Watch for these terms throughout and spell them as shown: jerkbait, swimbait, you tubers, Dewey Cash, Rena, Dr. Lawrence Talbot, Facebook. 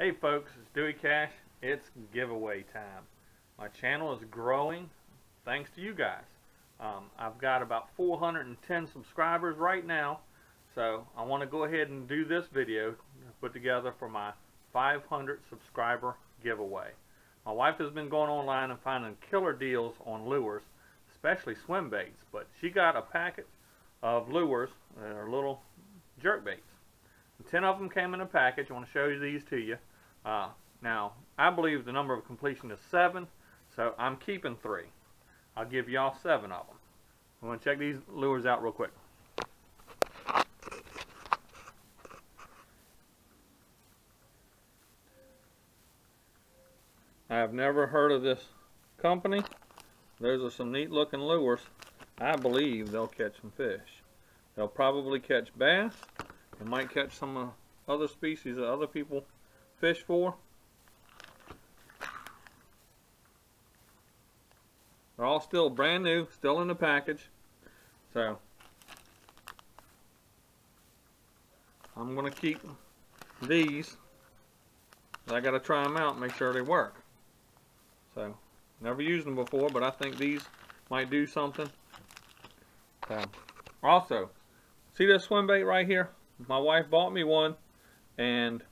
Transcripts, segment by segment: Hey folks, it's Dewey Cash. It's giveaway time. My channel is growing thanks to you guys. I've got about 410 subscribers right now, so I want to go ahead and do this video put together for my 500 subscriber giveaway. My wife has been going online and finding killer deals on lures, especially swim baits, but she got a packet of lures that are little jerk baits. 10 of them came in a package. I want to show you these to you. Now, I believe the number of completion is 7, so I'm keeping 3. I'll give y'all 7 of them. I'm going to check these lures out real quick. I've never heard of this company. Those are some neat looking lures. I believe they'll catch some fish. They'll probably catch bass. It might catch some other species that other people fish for. They're all still brand new, still in the package. So I'm going to keep these. I got to try them out and make sure they work. So never used them before, but I think these might do something. So, also, see this swim bait right here? My wife bought me one, and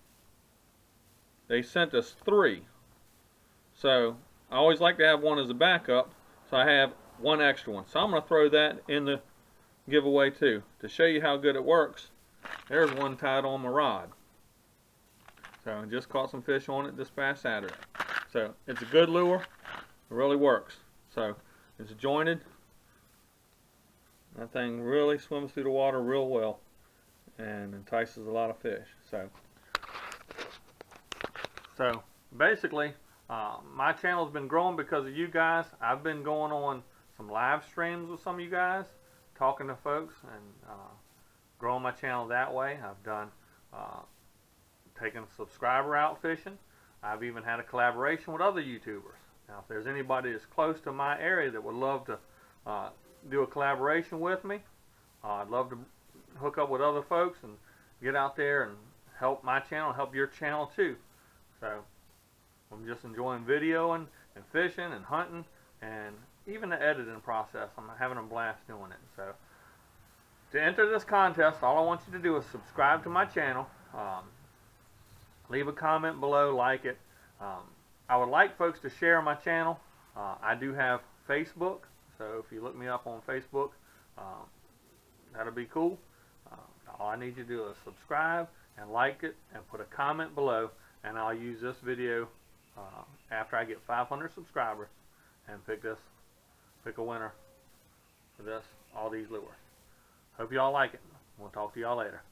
they sent us 3. So I always like to have one as a backup, so I have one extra one. So I'm going to throw that in the giveaway too, to show you how good it works. There's one tied on my rod. So I just caught some fish on it this past Saturday. So it's a good lure. It really works. So it's jointed. That thing really swims through the water real well and entices a lot of fish. So basically, my channel's been growing because of you guys. I've been going on some live streams with some of you guys, talking to folks, and growing my channel that way. I've done taking a subscriber out fishing. I've even had a collaboration with other YouTubers. Now, if there's anybody that's close to my area that would love to do a collaboration with me, I'd love to hook up with other folks and get out there and help my channel, help your channel too. So I'm just enjoying videoing and fishing and hunting, and even the editing process. I'm having a blast doing it. So to enter this contest, all I want you to do is subscribe to my channel, leave a comment below, like it. I would like folks to share my channel. I do have Facebook, so if you look me up on Facebook, that'll be cool. All I need you to do is subscribe and like it and put a comment below, and I'll use this video after I get 500 subscribers and pick a winner for all these lures. Hope y'all like it. We'll talk to y'all later.